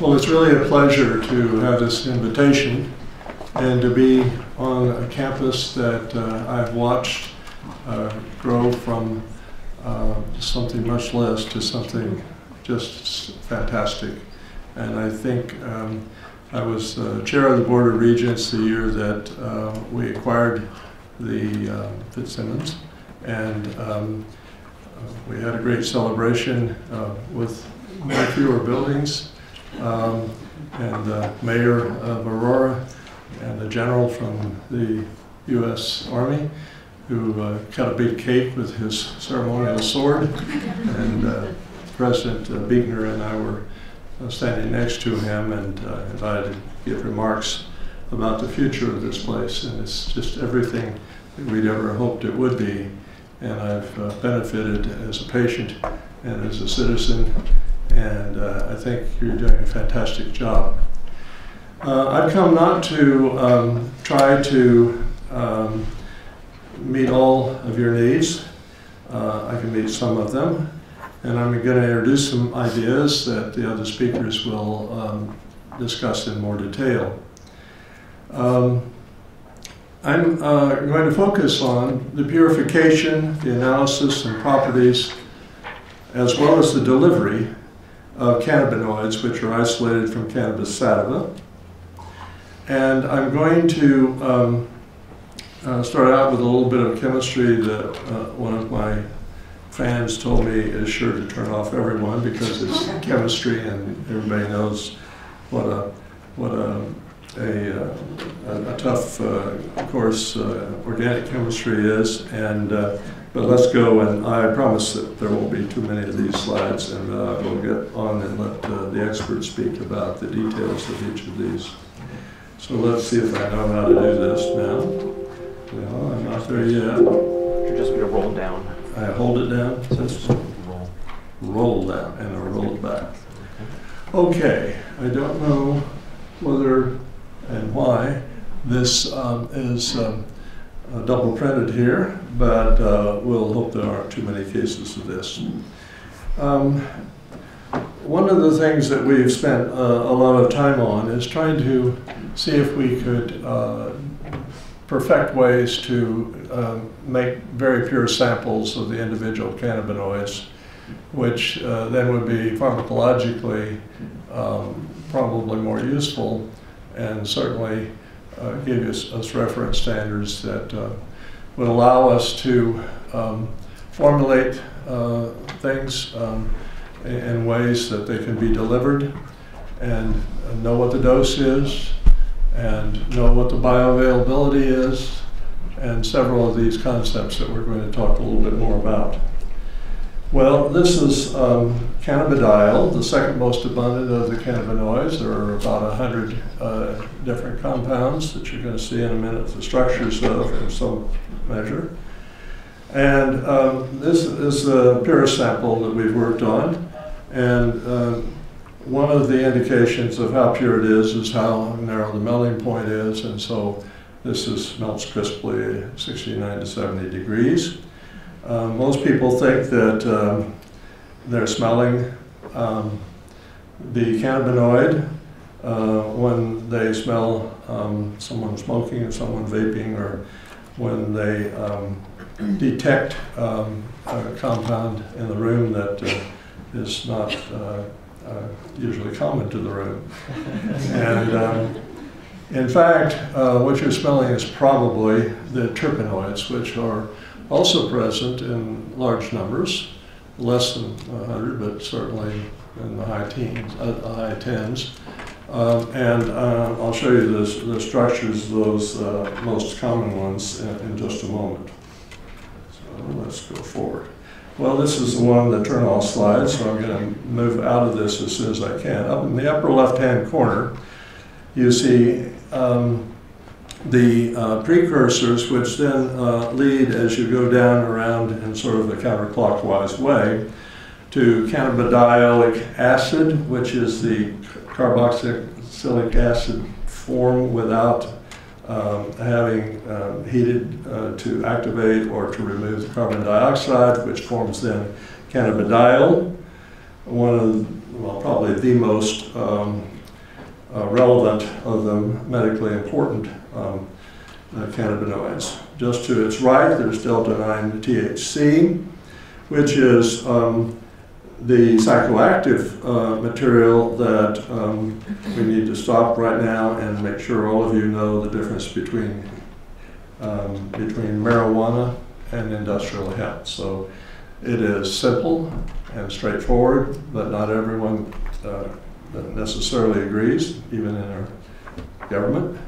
Well, it's really a pleasure to have this invitation and to be on a campus that I've watched grow from something much less to something just fantastic. And I think I was chair of the Board of Regents the year that we acquired the Fitzsimmons, and we had a great celebration with no fewer buildings, and the mayor of Aurora and the general from the U.S. Army, who cut a big cake with his ceremonial sword, and President Buechner and I were standing next to him and invited to give remarks about the future of this place, and it's just everything that we'd ever hoped it would be. And I've benefited as a patient and as a citizen, and I think you're doing a fantastic job. I've come not to try to meet all of your needs. I can meet some of them, and I'm going to introduce some ideas that the other speakers will discuss in more detail. I'm going to focus on the purification, the analysis, and properties, as well as the delivery of cannabinoids, which are isolated from cannabis sativa. And I'm going to start out with a little bit of chemistry that one of my fans told me is sure to turn off everyone, because it's chemistry and everybody knows what a tough course organic chemistry is, and but let's go, and I promise that there won't be too many of these slides, and we'll get on and let the experts speak about the details of each of these. So let's see if I know how to do this now. No, I'm not there yet. You're just going to roll down. I hold it down? Just roll down, and I roll it back. Okay, I don't know whether and why this is double printed here, but we'll hope there aren't too many cases of this. One of the things that we've spent a lot of time on is trying to see if we could perfect ways to make very pure samples of the individual cannabinoids, which then would be pharmacologically probably more useful, and certainly give us reference standards that would allow us to formulate things in ways that they can be delivered, and know what the dose is, and know what the bioavailability is, and several of these concepts that we're going to talk a little bit more about. Well, this is cannabidiol, the second most abundant of the cannabinoids. There are about 100 different compounds that you're going to see in a minute, the structures of in some measure. And this is the purest sample that we've worked on. And one of the indications of how pure it is how narrow the melting point is. And so this is melts crisply at 69 to 70 degrees. Most people think that they're smelling the cannabinoid when they smell someone smoking or someone vaping, or when they detect a compound in the room that is not usually common to the room. And in fact, what you're smelling is probably the terpenoids, which are also present in large numbers, less than 100, but certainly in the high teens, high tens. And I'll show you the structures of those most common ones in just a moment. So let's go forward. Well, this is the one that turned off slides, so I'm going to move out of this as soon as I can. Up in the upper left-hand corner, you see the precursors, which then lead as you go down around in sort of a counterclockwise way to cannabidiolic acid, which is the carboxylic acid form without having heated to activate or to remove the carbon dioxide, which forms then cannabidiol. one of the, well, probably the most relevant of the medically important cannabinoids. Just to its right, there's Delta 9 THC, which is the psychoactive material that we need to stop right now and make sure all of you know the difference between marijuana and industrial hemp. So it is simple and straightforward, but not everyone necessarily agrees, even in our government.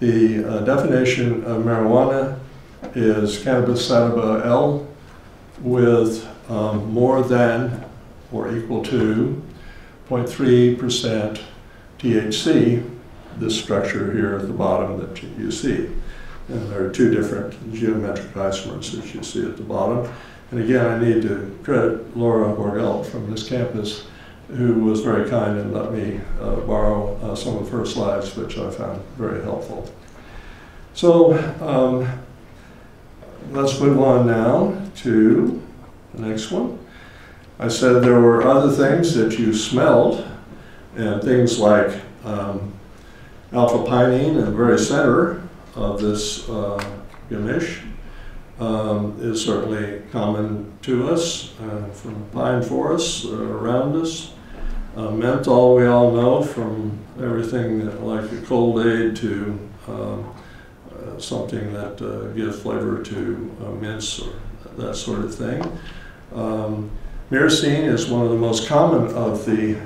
The definition of marijuana is cannabis sativa L with more than or equal to 0.3% THC, this structure here at the bottom that you see. And there are two different geometric isomers that you see at the bottom. And again, I need to credit Laura Borg-Elt from this campus, who was very kind and let me borrow some of her slides, which I found very helpful. So let's move on now to the next one. I said there were other things that you smelled, and things like alpha-pinene in the very center of this gamish is certainly common to us from pine forests around us. Menthol we all know from everything that, like a Cold Aid to something that gives flavor to mints or that sort of thing. Myrcene is one of the most common of the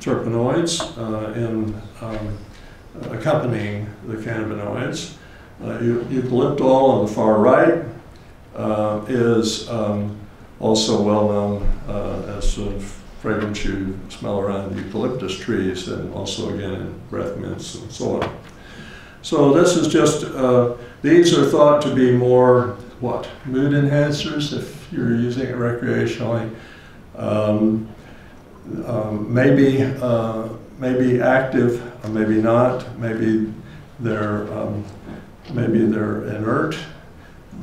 terpenoids in accompanying the cannabinoids. Eucalyptol on the far right is also well known as the fragrance you smell around eucalyptus trees, and also again in breath mints and so on. So this is just, these are thought to be more, what, mood enhancers if you're using it recreationally. Maybe active, or maybe not. Maybe they're inert,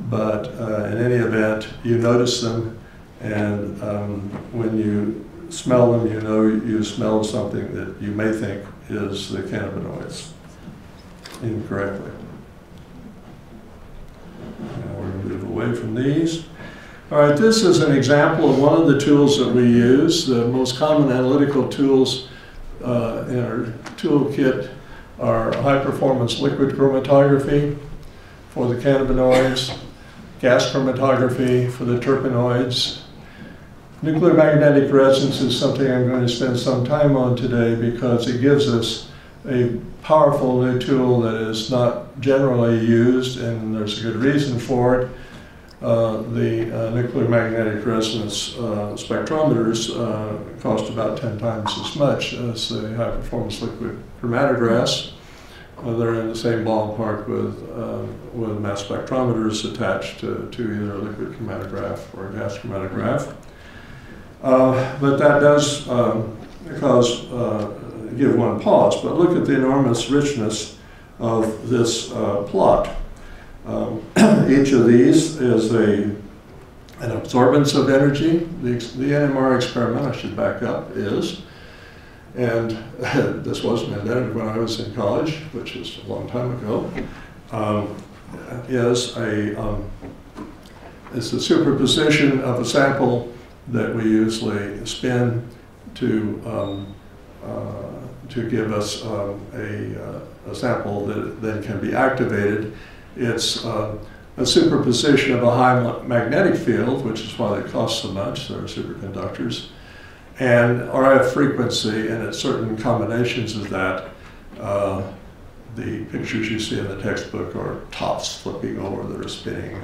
but in any event, you notice them, and when you smell them, you know you smell something that you may think is the cannabinoids incorrectly. Now we're going to move away from these. All right, this is an example of one of the tools that we use. The most common analytical tools in our toolkit are high-performance liquid chromatography for the cannabinoids, gas chromatography for the terpenoids. Nuclear magnetic resonance is something I'm going to spend some time on today, because it gives us a powerful new tool that is not generally used, and there's a good reason for it. The nuclear magnetic resonance spectrometers cost about 10 times as much as the high-performance liquid chromatographs. They're in the same ballpark with mass spectrometers attached to either a liquid chromatograph or a gas chromatograph. But that does give one pause. But look at the enormous richness of this plot. Each of these is an absorbance of energy. The NMR experiment, I should back up, is, and this wasn't invented when I was in college, which is a long time ago, is the superposition of a sample that we usually spin to give us a sample that then can be activated. It's a superposition of a high magnetic field, which is why they cost so much, they're superconductors, and RF frequency, and at certain combinations of that, the pictures you see in the textbook are tops flipping over that are spinning,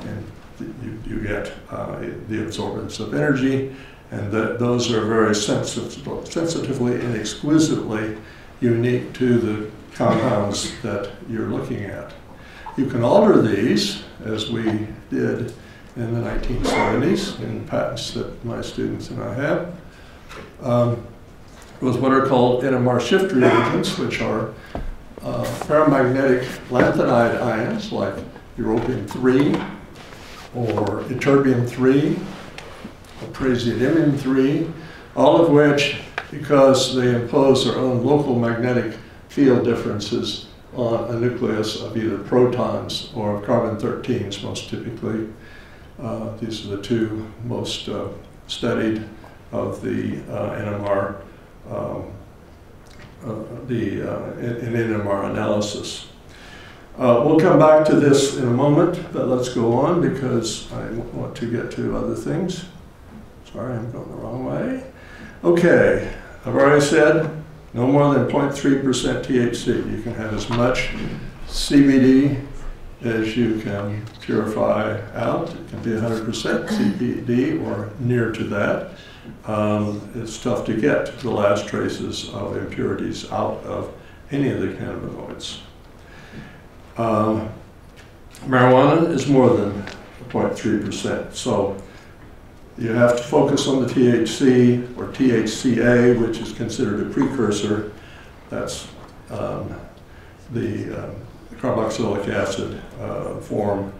and you get the absorbance of energy, and those are very sensitively and exquisitely unique to the compounds that you're looking at. You can alter these, as we did in the 1970s, in patents that my students and I have, with what are called NMR shift reagents, which are ferromagnetic lanthanide ions, like europium-3, or ytterbium-3, or praseodymium-3, all of which, because they impose their own local magnetic field differences on a nucleus of either protons or carbon-13s most typically. These are the two most studied of the NMR, in NMR analysis. We'll come back to this in a moment, but let's go on because I want to get to other things. Sorry, I'm going the wrong way. Okay, I've already said no more than 0.3% THC. You can have as much CBD as you can purify out. It can be 100% CBD or near to that. It's tough to get the last traces of impurities out of any of the cannabinoids. Marijuana is more than 0.3%, so you have to focus on the THC or THCA, which is considered a precursor. That's the carboxylic acid form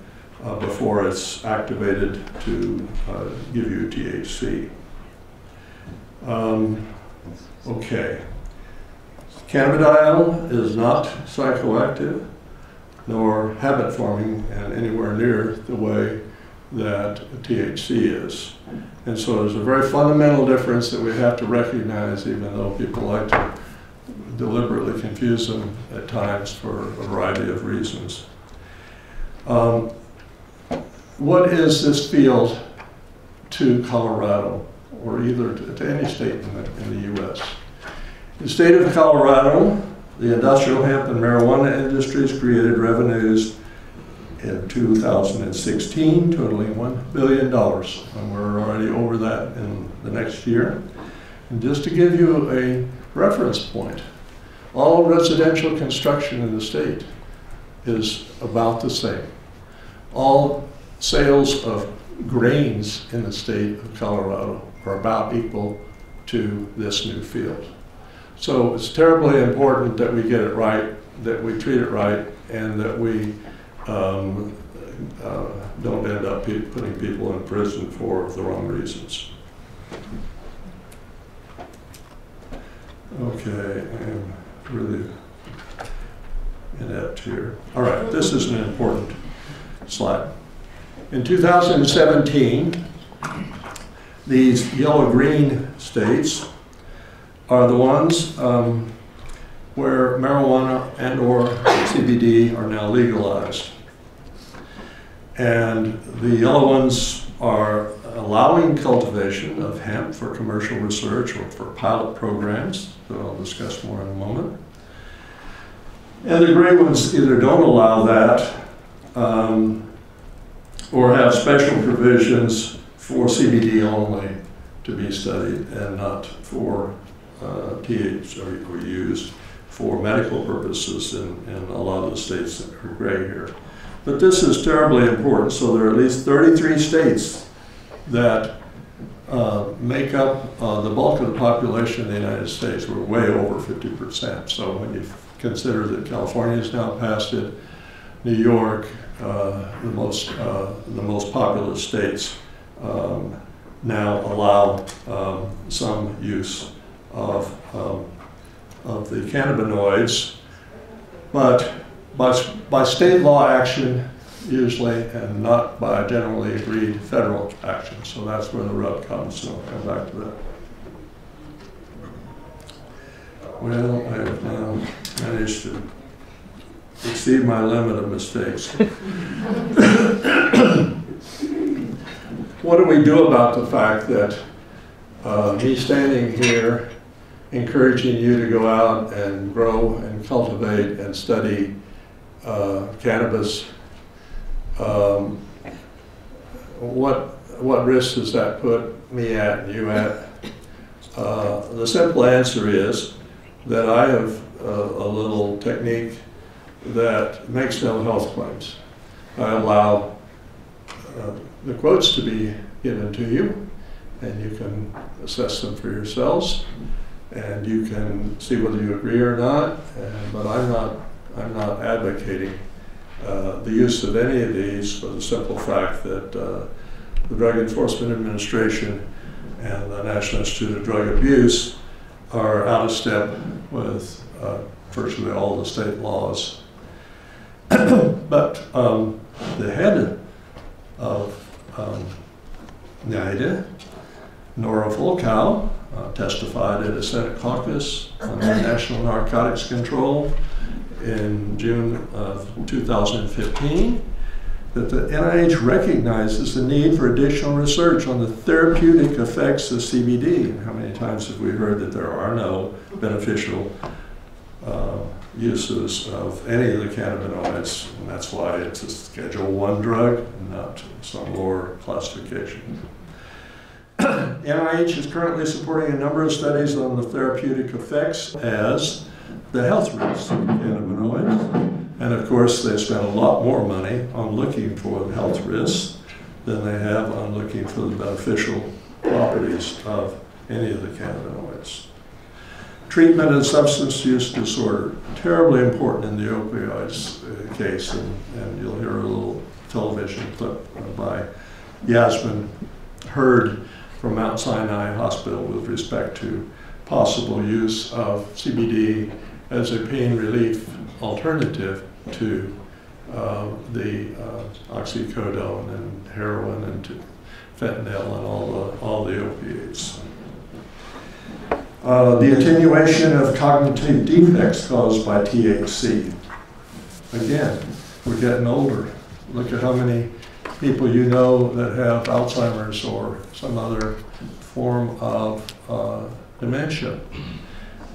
before it's activated to give you THC. Okay. Cannabidiol is not psychoactive, nor habit-forming and anywhere near the way that THC is. And so there's a very fundamental difference that we have to recognize, even though people like to deliberately confuse them at times for a variety of reasons. What is this field to Colorado, or either to any state in the US? The state of Colorado, the industrial hemp and marijuana industries created revenues in 2016 totaling $1 billion, and we're already over that in the next year. And just to give you a reference point, all residential construction in the state is about the same. All sales of grains in the state of Colorado are about equal to this new field. So it's terribly important that we get it right, that we treat it right, and that we don't end up putting people in prison for the wrong reasons. Okay, I'm really inept here. All right, this is an important slide. In 2017, these yellow-green states are the ones where marijuana and or CBD are now legalized. And the yellow ones are allowing cultivation of hemp for commercial research or for pilot programs that I'll discuss more in a moment. And the gray ones either don't allow that or have special provisions for CBD only to be studied and not for used for medical purposes in a lot of the states that are gray here. But this is terribly important, so there are at least 33 states that make up the bulk of the population of the United States. We're way over 50%, so when you consider that California has now passed it, New York, the most populous states now allow some use of the cannabinoids, but by state law action usually, and not by generally agreed federal action. So that's where the rub comes, so I'll come back to that. Well, I have now managed to exceed my limit of mistakes. What do we do about the fact that he's standing here encouraging you to go out and grow and cultivate and study cannabis? What risk does that put me at and you at? The simple answer is that I have a little technique that makes no health claims. I allow the quotes to be given to you, and you can assess them for yourselves, and you can see whether you agree or not. But I'm not advocating the use of any of these for the simple fact that the Drug Enforcement Administration and the National Institute of Drug Abuse are out of step with virtually all the state laws. But the head of NIDA, Nora Volkow, testified at a Senate caucus on national narcotics control in June of 2015 that the NIH recognizes the need for additional research on the therapeutic effects of CBD. How many times have we heard that there are no beneficial uses of any of the cannabinoids, and that's why it's a Schedule I drug and not some lower classification. NIH is currently supporting a number of studies on the therapeutic effects as the health risks of cannabinoids, and of course they spend a lot more money on looking for the health risks than they have on looking for the beneficial properties of any of the cannabinoids. Treatment and substance use disorder, terribly important in the opioids case, and you'll hear a little television clip by Yasmin Heard from Mount Sinai Hospital with respect to possible use of CBD as a pain relief alternative to the oxycodone and heroin and to fentanyl and all the opiates. The attenuation of cognitive defects caused by THC. Again, we're getting older. Look at how many people you know that have Alzheimer's or some other form of dementia.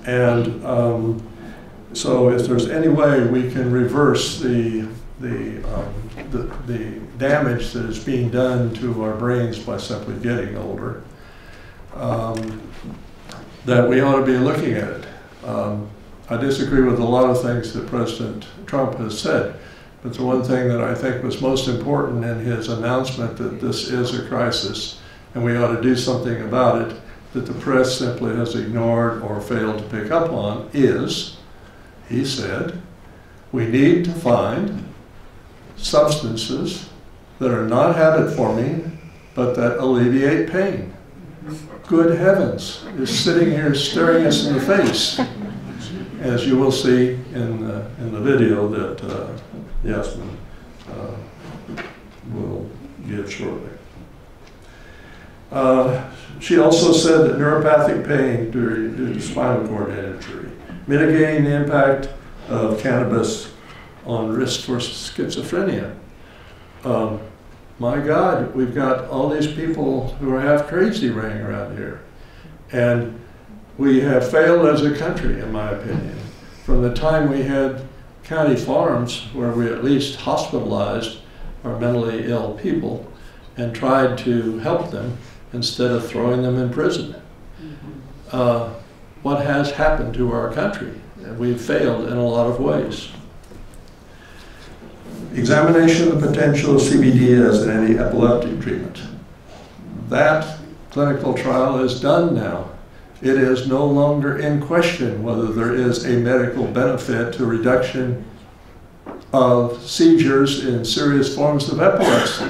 And so if there's any way we can reverse the damage that is being done to our brains by simply getting older, that we ought to be looking at it. I disagree with a lot of things that President Trump has said. But the one thing that I think was most important in his announcement that this is a crisis and we ought to do something about it that the press simply has ignored or failed to pick up on is, he said, we need to find substances that are not habit-forming but that alleviate pain. Good heavens, is sitting here staring us in the face, as you will see in the video that Yasmin will give shortly. She also said that neuropathic pain due to spinal cord injury, mitigating the impact of cannabis on risk for schizophrenia. My God, we've got all these people who are half crazy running around here. And we have failed as a country, in my opinion, from the time we had county farms where we at least hospitalized our mentally ill people and tried to help them instead of throwing them in prison. What has happened to our country? We've failed in a lot of ways. Examination of the potential of CBD as an anti-epileptic treatment. That clinical trial is done now. It is no longer in question whether there is a medical benefit to reduction of seizures in serious forms of epilepsy.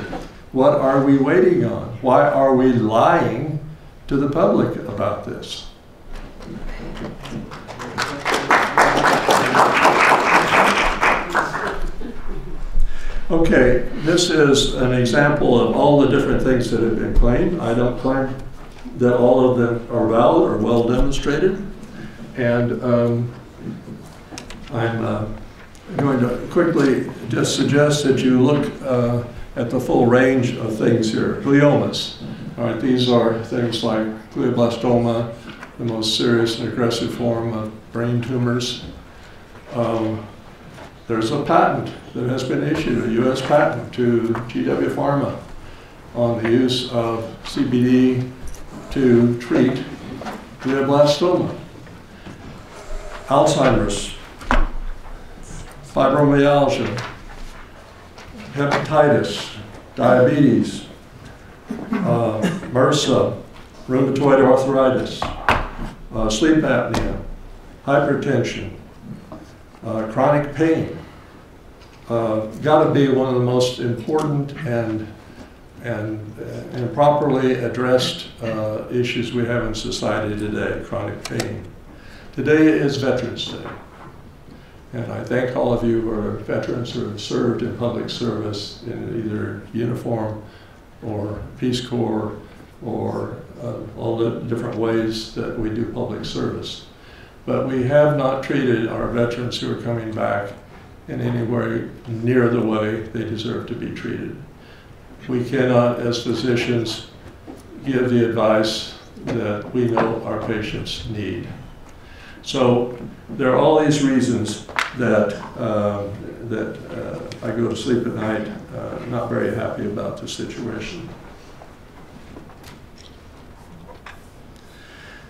What are we waiting on? Why are we lying to the public about this? Okay, this is an example of all the different things that have been claimed. I don't claim that all of them are valid or well demonstrated. And I'm going to quickly just suggest that you look at the full range of things here. Gliomas, all right, these are things like glioblastoma, the most serious and aggressive form of brain tumors. There's a patent that has been issued, a US patent to GW Pharma on the use of CBD to treat glioblastoma, Alzheimer's, fibromyalgia, hepatitis, diabetes, MRSA, rheumatoid arthritis, sleep apnea, hypertension, chronic pain, got to be one of the most important and properly addressed issues we have in society today, chronic pain. Today is Veterans Day, and I thank all of you who are veterans who have served in public service in either uniform or Peace Corps or all the different ways that we do public service. But we have not treated our veterans who are coming back in any way near the way they deserve to be treated. We cannot, as physicians, give the advice that we know our patients need. So there are all these reasons that, I go to sleep at night not very happy about the situation.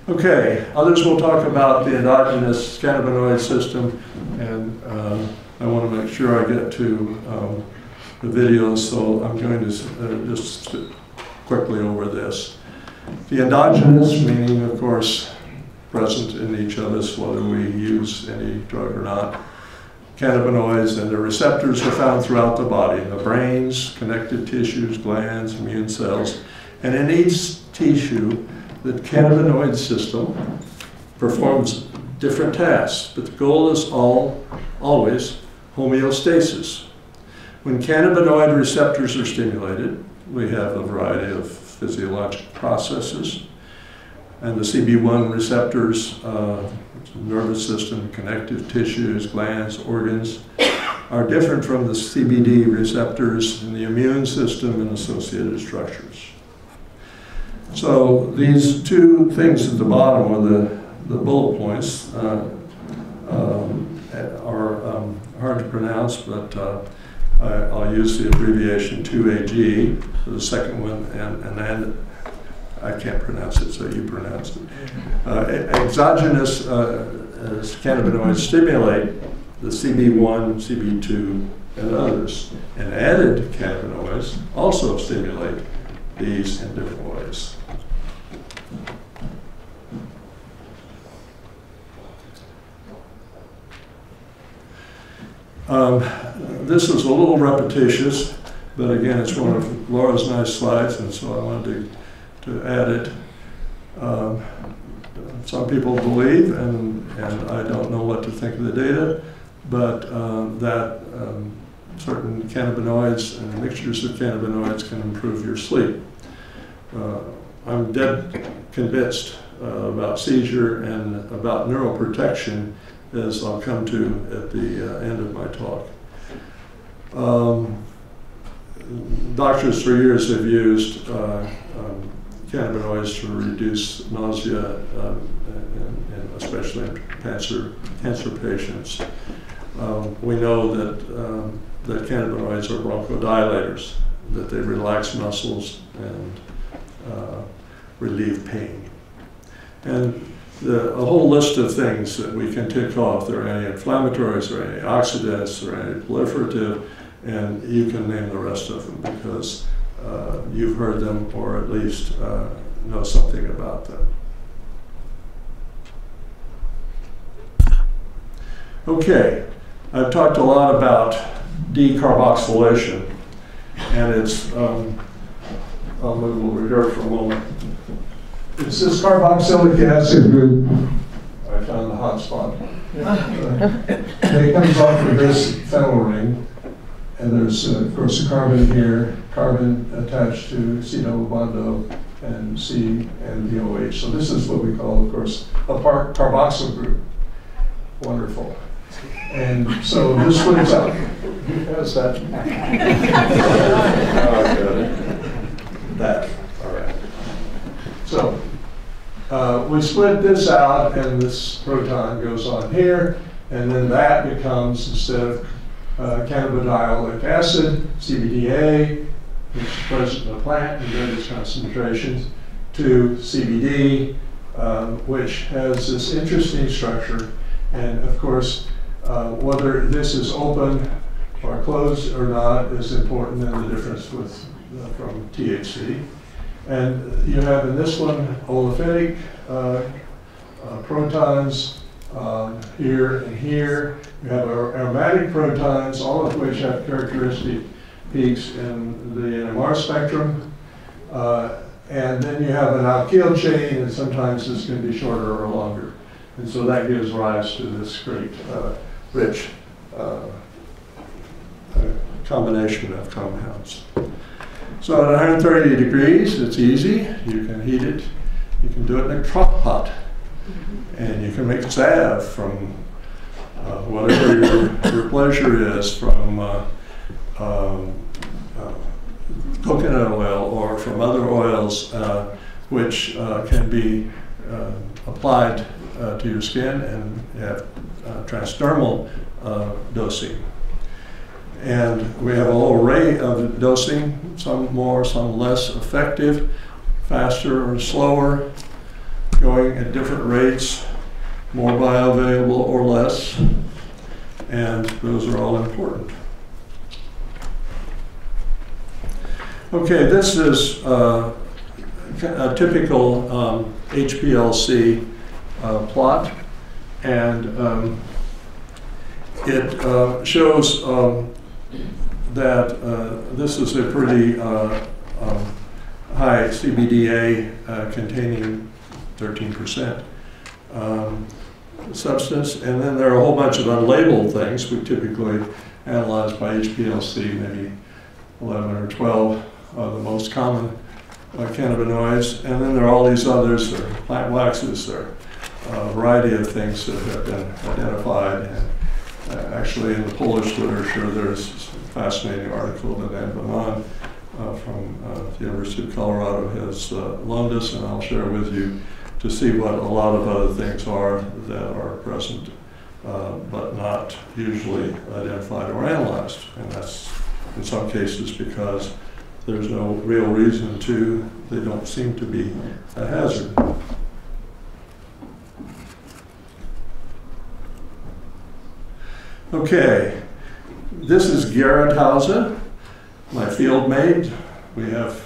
Okay, others will talk about the endogenous cannabinoid system, and I want to make sure I get to the videos, so I'm going to just quickly over this. The endogenous meaning, of course, present in each of us, whether we use any drug or not. Cannabinoids and their receptors are found throughout the body, in the brains, connective tissues, glands, immune cells, and in each tissue, the cannabinoid system performs different tasks, but the goal is always homeostasis. When cannabinoid receptors are stimulated, we have a variety of physiologic processes, and the CB1 receptors, nervous system, connective tissues, glands, organs, are different from the CBD receptors in the immune system and associated structures. So these two things at the bottom are the bullet points, are hard to pronounce, but I'll use the abbreviation 2AG for the second one, and I can't pronounce it, so you pronounce it. Exogenous cannabinoids stimulate the CB1, CB2, and others. And added cannabinoids also stimulate these in different ways. This is a little repetitious, but again, it's one of Laura's nice slides, and so I wanted to add it. Some people believe, and I don't know what to think of the data, but that certain cannabinoids and mixtures of cannabinoids can improve your sleep. I'm dead convinced about seizure and about neuroprotection, as I'll come to at the end of my talk. Doctors for years have used cannabinoids to reduce nausea, and especially in cancer patients. We know that cannabinoids are bronchodilators, that they relax muscles and relieve pain. And a whole list of things that we can tick off. There are anti-inflammatories, there are antioxidants, there are anti-proliferative, and you can name the rest of them because you've heard them or at least know something about them. Okay, I've talked a lot about decarboxylation, and it's, I'll move over here for a moment. It's this carboxylic acid group. I found the hot spot. It comes off of this phenyl ring, and there's, of course, a carbon here, carbon attached to C double bond O and C and DOH. So this is what we call, of course, a carboxyl group. Wonderful. And so this lives out. Who has that? That. All right. So we split this out, and this proton goes on here, and then that becomes, instead of cannabidiolic acid, CBDA, which is present in the plant in various concentrations, to CBD, which has this interesting structure. And of course, whether this is open or closed or not is important in the difference with, from THC. And you have in this one olefinic protons here and here. You have aromatic protons, all of which have characteristic peaks in the NMR spectrum. And then you have an alkyl chain, and sometimes this can be shorter or longer. And so that gives rise to this great rich combination of compounds. So at 130 degrees, it's easy. You can heat it. You can do it in a crock pot. And you can make salve from whatever your pleasure is, from coconut oil or from other oils which can be applied to your skin and have transdermal dosing. And we have a whole array of dosing, some more, some less effective, faster or slower, going at different rates, more bioavailable or less, and those are all important. Okay, this is a typical HPLC plot, and it shows that this is a pretty high CBDA containing 13% substance, and then there are a whole bunch of unlabeled things. We typically analyze by HPLC, maybe 11 or 12 of the most common cannabinoids, and then there are all these others, there are plant waxes, there are a variety of things that have been identified. And actually, in the Polish literature, there's a fascinating article that Anne Baman from the University of Colorado has loaned us, and I'll share with you to see what a lot of other things are that are present but not usually identified or analyzed. And that's in some cases because there's no real reason to, they don't seem to be a hazard. Okay, this is Gerrit Hauser, my field mate. We have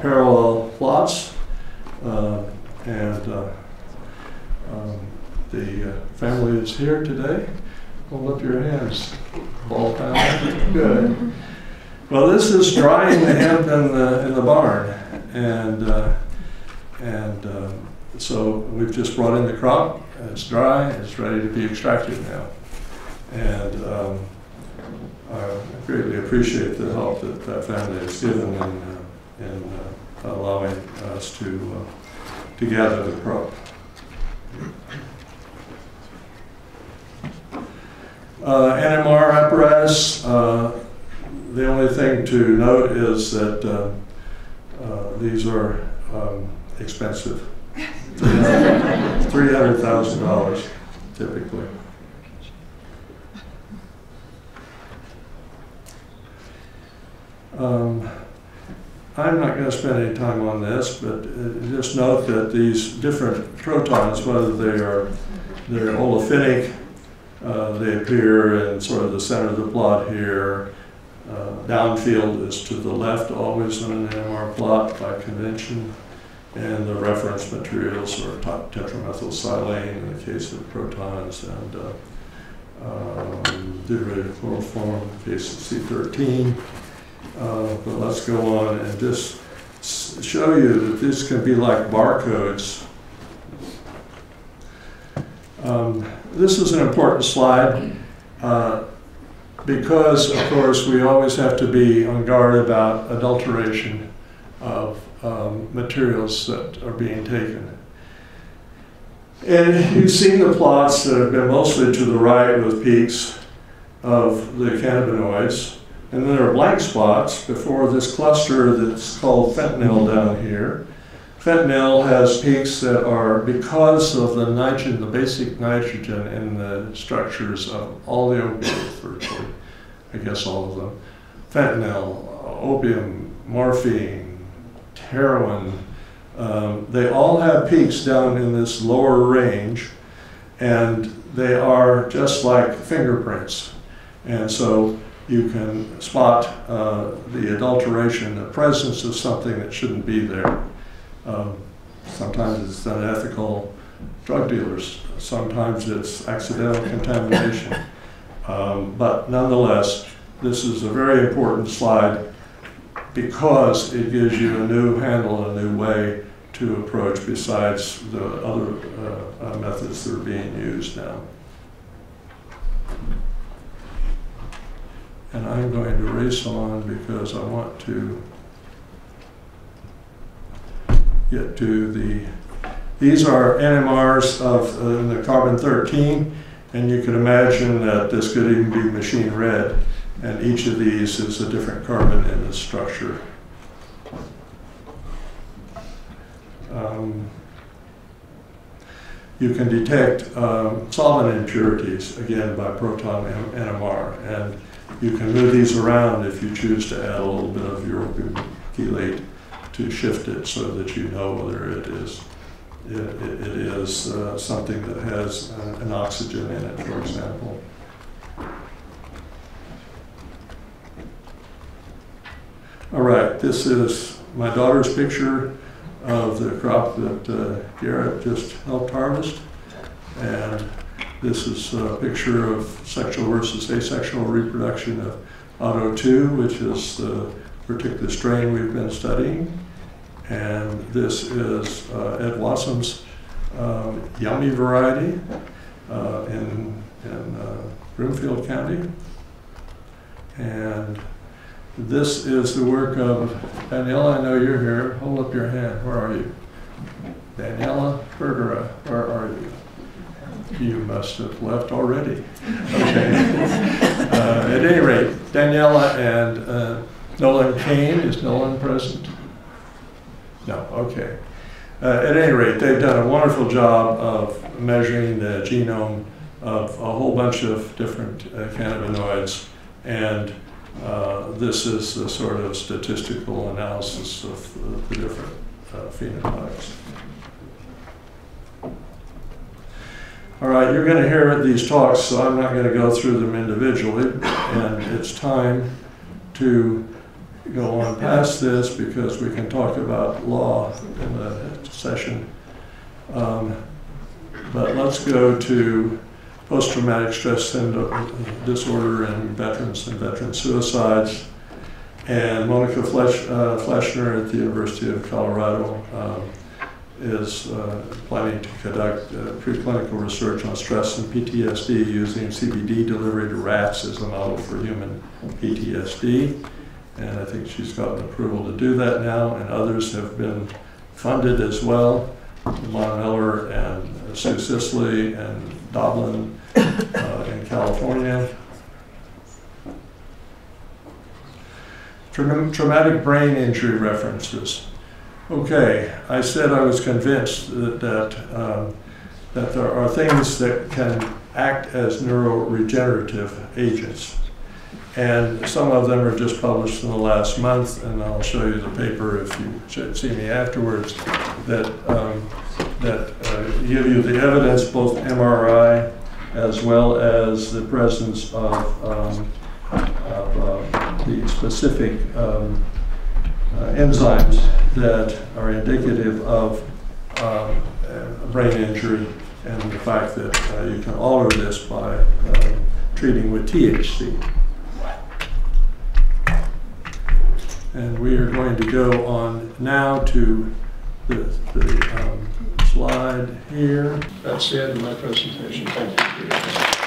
parallel plots. The family is here today. Hold up your hands, ball family. Good. Well, this is drying the hemp in the barn, and so we've just brought in the crop. It's dry. It's ready to be extracted now, and I greatly appreciate the help that that family has given in allowing us to gather the crop. NMR apparatus, the only thing to note is that these are expensive, $300,000 typically. I'm not going to spend any time on this, but just note that these different protons, whether they're olefinic, they appear in sort of the center of the plot here. Downfield is to the left always in an NMR plot by convention, and the reference materials are tetramethylsilane in the case of protons and deuterated chloroform in the case of C13. But let's go on and just show you that this can be like barcodes. This is an important slide because, of course, we always have to be on guard about adulteration of materials that are being taken. And you've seen the plots that have been mostly to the right with peaks of the cannabinoids. And then there are blank spots before this cluster that's called fentanyl down here. Fentanyl has peaks that are because of the nitrogen, the basic nitrogen in the structures of all the opioids, virtually, I guess all of them. Fentanyl, opium, morphine, heroin, they all have peaks down in this lower range, and they are just like fingerprints. And so you can spot the adulteration, the presence of something that shouldn't be there. Sometimes it's unethical, drug dealers. Sometimes it's accidental contamination. But nonetheless, this is a very important slide because it gives you a new handle, a new way to approach besides the other methods that are being used now. And I'm going to race on because I want to get to the, these are NMRs of the carbon-13, and you can imagine that this could even be machine read, and each of these is a different carbon in its structure. You can detect solvent impurities, again, by proton NMR, and you can move these around if you choose to add a little bit of europium chelate to shift it so that you know whether it is something that has an oxygen in it, for example. All right, this is my daughter's picture of the crop that Garrett just helped harvest. And this is a picture of sexual versus asexual reproduction of OTO2, which is the particular strain we've been studying. And this is Ed Wassum's yummy variety in Broomfield County. And this is the work of Daniela. I know you're here. Hold up your hand. Where are you? Daniela Bergera, where are you? You must have left already. Okay. At any rate, Daniela and Nolan Kane. Is Nolan present? No, okay. At any rate, they've done a wonderful job of measuring the genome of a whole bunch of different cannabinoids, and this is a sort of statistical analysis of the different phenotypes. All right, you're going to hear these talks, so I'm not going to go through them individually, and it's time to go on past this because we can talk about law in the session. But let's go to post-traumatic stress syndrome disorder and veteran suicides. And Monica Fleshner at the University of Colorado is planning to conduct preclinical research on stress and PTSD using CBD delivery to rats as a model for human PTSD. And I think she's gotten approval to do that now, and others have been funded as well. Mon Miller and Sue Sisley and Doblin in California. Traumatic brain injury references. Okay, I said I was convinced that there are things that can act as neuroregenerative agents. And some of them are just published in the last month, and I'll show you the paper if you see me afterwards, that give you the evidence, both MRI as well as the presence of the specific enzymes that are indicative of brain injury, and the fact that you can alter this by treating with THC. And we are going to go on now to the slide here. That's the end of my presentation. Thank you.